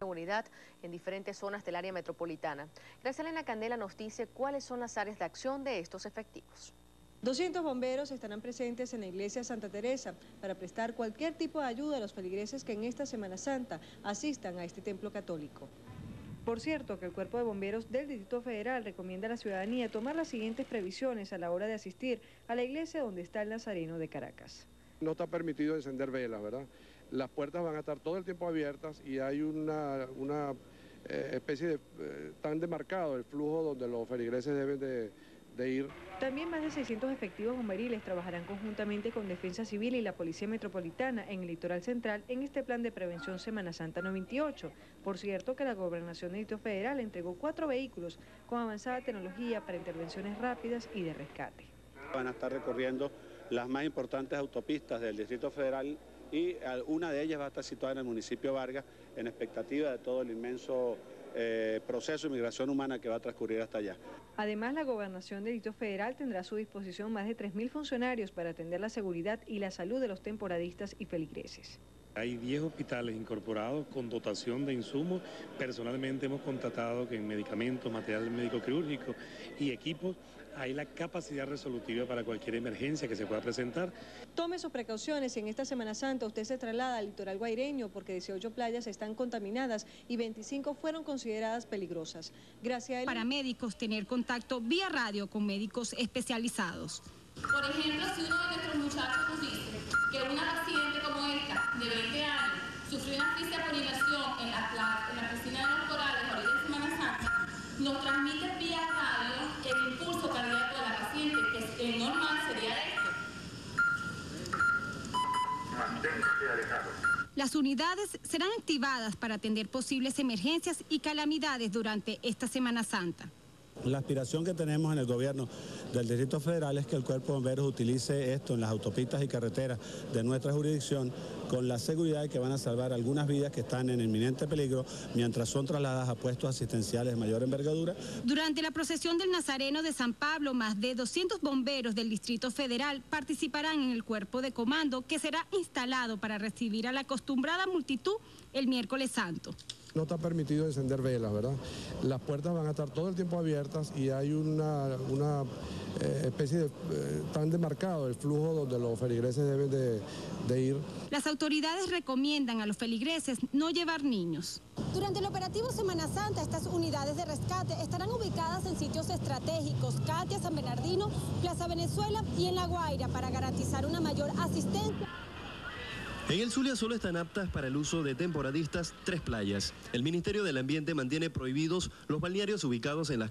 Seguridad en diferentes zonas del área metropolitana. Graciela Candela nos dice cuáles son las áreas de acción de estos efectivos. 200 bomberos estarán presentes en la Iglesia de Santa Teresa para prestar cualquier tipo de ayuda a los feligreses que en esta Semana Santa asistan a este templo católico. Por cierto, que el Cuerpo de Bomberos del Distrito Federal recomienda a la ciudadanía tomar las siguientes previsiones a la hora de asistir a la iglesia donde está el Nazareno de Caracas. No está permitido encender velas, ¿verdad? Las puertas van a estar todo el tiempo abiertas y hay una especie de... tan demarcado el flujo donde los feligreses deben de ir. También más de 600 efectivos bomberiles trabajarán conjuntamente con Defensa Civil y la Policía Metropolitana en el Litoral Central en este plan de prevención Semana Santa 98. Por cierto, que la Gobernación del Distrito Federal entregó 4 vehículos con avanzada tecnología para intervenciones rápidas y de rescate. Van a estar recorriendo las más importantes autopistas del Distrito Federal y una de ellas va a estar situada en el municipio Vargas en expectativa de todo el inmenso proceso de migración humana que va a transcurrir hasta allá. Además, la Gobernación del Distrito Federal tendrá a su disposición más de 3.000 funcionarios para atender la seguridad y la salud de los temporadistas y feligreses. Hay 10 hospitales incorporados con dotación de insumos. Personalmente hemos contratado que en medicamentos, material médico quirúrgico y equipos hay la capacidad resolutiva para cualquier emergencia que se pueda presentar. Tome sus precauciones. En esta Semana Santa usted se traslada al litoral guaireño porque 18 playas están contaminadas y 25 fueron consideradas peligrosas. Gracias. Para médicos, tener contacto vía radio con médicos especializados. Por ejemplo, si uno de nuestros muchachos nos dice que una paciente como esta, de 20 años, sufrió una asfixia por inmersión en la piscina de los corales ahorita en Semana Santa, nos transmite vía radio el impulso cardíaco de la paciente, que es normal, sería esto. Manténgase alejado. Las unidades serán activadas para atender posibles emergencias y calamidades durante esta Semana Santa. La aspiración que tenemos en el gobierno del Distrito Federal es que el Cuerpo de Bomberos utilice esto en las autopistas y carreteras de nuestra jurisdicción con la seguridad de que van a salvar algunas vidas que están en inminente peligro mientras son trasladadas a puestos asistenciales de mayor envergadura. Durante la procesión del Nazareno de San Pablo, más de 200 bomberos del Distrito Federal participarán en el cuerpo de comando que será instalado para recibir a la acostumbrada multitud el miércoles santo. No está permitido encender velas, ¿verdad? Las puertas van a estar todo el tiempo abiertas y hay una especie de... tan demarcado el flujo donde los feligreses deben de ir. Las autoridades recomiendan a los feligreses no llevar niños. Durante el operativo Semana Santa, estas unidades de rescate estarán ubicadas en sitios estratégicos, Catia, San Bernardino, Plaza Venezuela y en La Guaira, para garantizar una mayor asistencia. En el Zulia solo están aptas para el uso de temporadistas 3 playas. El Ministerio del Ambiente mantiene prohibidos los balnearios ubicados en las